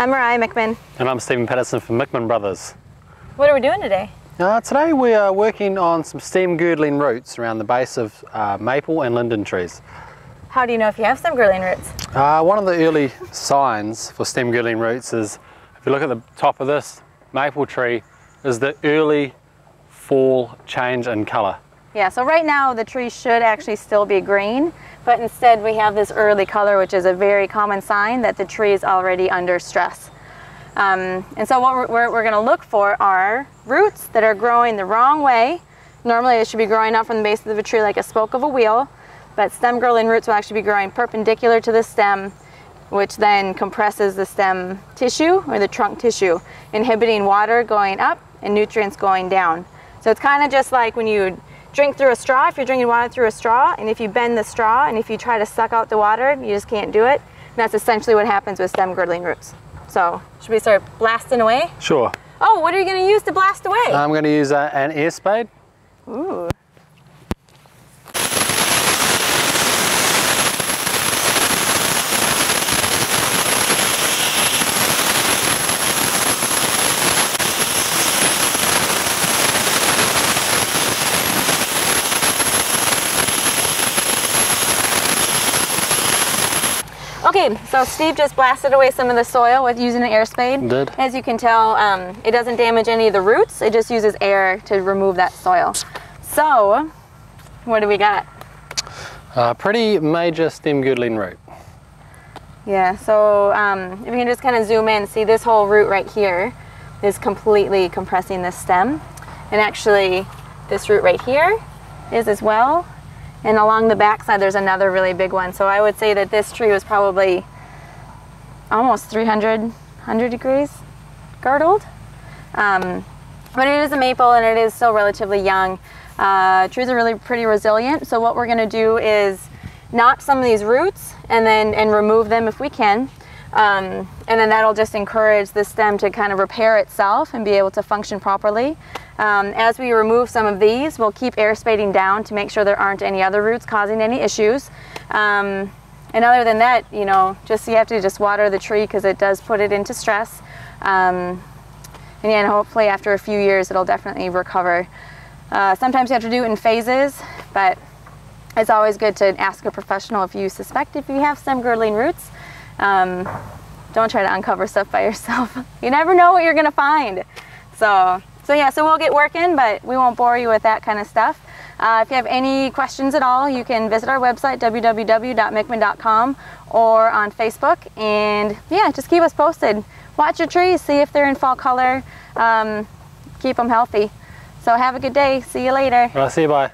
I'm Mariah Mickman. And I'm Stephen Patterson from Mickman Brothers. What are we doing today? Today we are working on some stem girdling roots around the base of maple and linden trees. How do you know if you have stem girdling roots? One of the early signs for stem girdling roots is, if you look at the top of this maple tree, is the early fall change in colour. Yeah, so right now the tree should actually still be green, but instead we have this early color, which is a very common sign that the tree is already under stress. And so what we're going to look for are roots that are growing the wrong way. Normally it should be growing up from the base of the tree like a spoke of a wheel, but stem girdling roots will actually be growing perpendicular to the stem, which then compresses the stem tissue or the trunk tissue, inhibiting water going up and nutrients going down. So it's kind of just like when you drink through a straw, if you're drinking water through a straw, and if you bend the straw and if you try to suck out the water, you just can't do it. And that's essentially what happens with stem girdling roots. So should we start blasting away? Sure. Oh, what are you going to use to blast away? I'm going to use an air spade. Ooh. Okay, so Steve just blasted away some of the soil with using an air spade. Did. As you can tell, it doesn't damage any of the roots, it just uses air to remove that soil. So, what do we got? A pretty major stem girdling root. Yeah, so if we can just kind of zoom in, see this whole root right here is completely compressing this stem. And actually, this root right here is as well. And along the back side, there's another really big one. So I would say that this tree was probably almost 100 degrees girdled. But it is a maple and it is still relatively young. Trees are really pretty resilient. So what we're gonna do is knock some of these roots and remove them if we can. And then that'll just encourage the stem to kind of repair itself and be able to function properly. As we remove some of these, we'll keep air spading down to make sure there aren't any other roots causing any issues. And other than that, you know, you have to just water the tree because it does put it into stress. And hopefully after a few years, it'll definitely recover. Sometimes you have to do it in phases, but it's always good to ask a professional if you suspect if you have stem girdling roots. Don't try to uncover stuff by yourself. You never know what you're gonna find. So yeah, so we'll get working, but we won't bore you with that kind of stuff. If you have any questions at all, you can visit our website, www.mickman.com, or on Facebook, and yeah, just keep us posted. Watch your trees, see if they're in fall color, keep them healthy. So have a good day, see you later. Well, see you, bye.